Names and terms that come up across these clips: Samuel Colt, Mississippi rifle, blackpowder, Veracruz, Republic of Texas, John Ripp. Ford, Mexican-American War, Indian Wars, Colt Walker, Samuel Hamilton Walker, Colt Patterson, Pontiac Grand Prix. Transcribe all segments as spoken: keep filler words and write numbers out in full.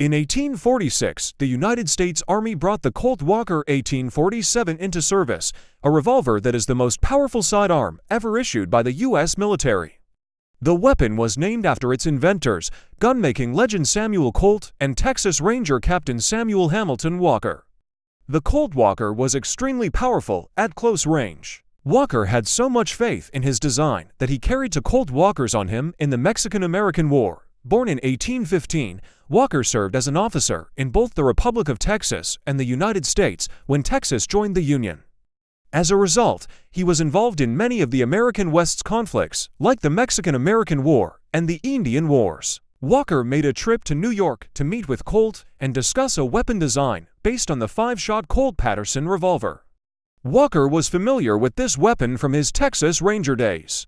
In eighteen forty-six, the United States Army brought the Colt Walker eighteen forty-seven into service, a revolver that is the most powerful sidearm ever issued by the U S military. The weapon was named after its inventors, gunmaking legend Samuel Colt and Texas Ranger Captain Samuel Hamilton Walker. The Colt Walker was extremely powerful at close range. Walker had so much faith in his design that he carried two Colt Walkers on him in the Mexican-American War. Born in eighteen fifteen, Walker served as an officer in both the Republic of Texas and the United States when Texas joined the Union. As a result, he was involved in many of the American West's conflicts, like the Mexican-American War and the Indian Wars. Walker made a trip to New York to meet with Colt and discuss a weapon design based on the five-shot Colt Patterson revolver. Walker was familiar with this weapon from his Texas Ranger days.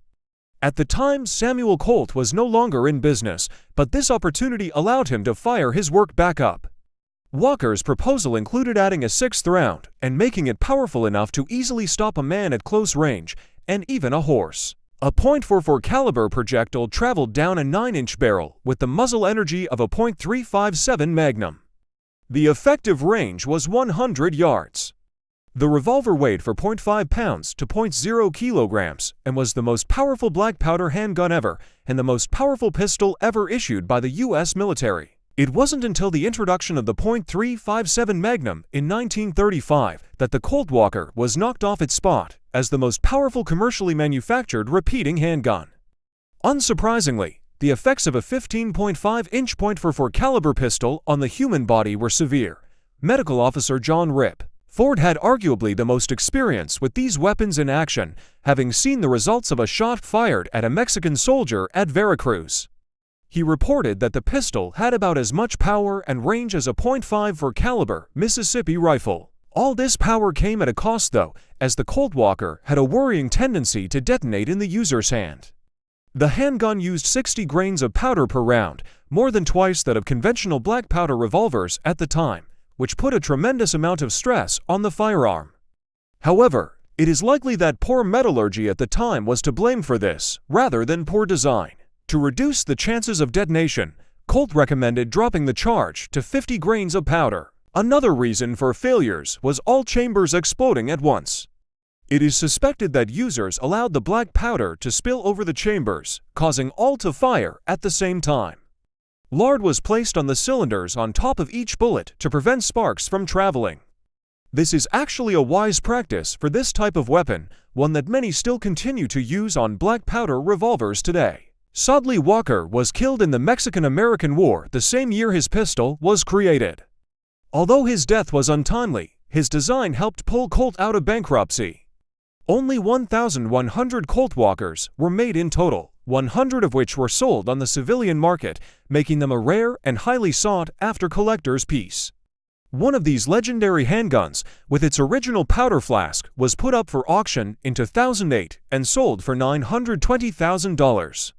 At the time, Samuel Colt was no longer in business, but this opportunity allowed him to fire his work back up. Walker's proposal included adding a sixth round and making it powerful enough to easily stop a man at close range, and even a horse. A point four four caliber projectile traveled down a nine inch barrel with the muzzle energy of a point three five seven Magnum. The effective range was one hundred yards. The revolver weighed for zero point five pounds to zero point zero kilograms and was the most powerful black powder handgun ever and the most powerful pistol ever issued by the U S military. It wasn't until the introduction of the point three five seven Magnum in nineteen thirty-five that the Colt Walker was knocked off its spot as the most powerful commercially manufactured repeating handgun. Unsurprisingly, the effects of a fifteen point five inch point four four caliber pistol on the human body were severe. Medical officer John Ripp. Ford had arguably the most experience with these weapons in action, having seen the results of a shot fired at a Mexican soldier at Veracruz. He reported that the pistol had about as much power and range as a point five four caliber Mississippi rifle. All this power came at a cost, though, as the Colt Walker had a worrying tendency to detonate in the user's hand. The handgun used sixty grains of powder per round, more than twice that of conventional black powder revolvers at the time, which put a tremendous amount of stress on the firearm. However, it is likely that poor metallurgy at the time was to blame for this, rather than poor design. To reduce the chances of detonation, Colt recommended dropping the charge to fifty grains of powder. Another reason for failures was all chambers exploding at once. It is suspected that users allowed the black powder to spill over the chambers, causing all to fire at the same time. Lard was placed on the cylinders on top of each bullet to prevent sparks from traveling. This is actually a wise practice for this type of weapon, one that many still continue to use on black powder revolvers today. Sadly, Walker was killed in the Mexican-American War the same year his pistol was created. Although his death was untimely, his design helped pull Colt out of bankruptcy. Only one thousand one hundred Colt Walkers were made in total, one hundred of which were sold on the civilian market, making them a rare and highly sought-after collector's piece. One of these legendary handguns, with its original powder flask, was put up for auction in two thousand eight and sold for nine hundred twenty thousand dollars.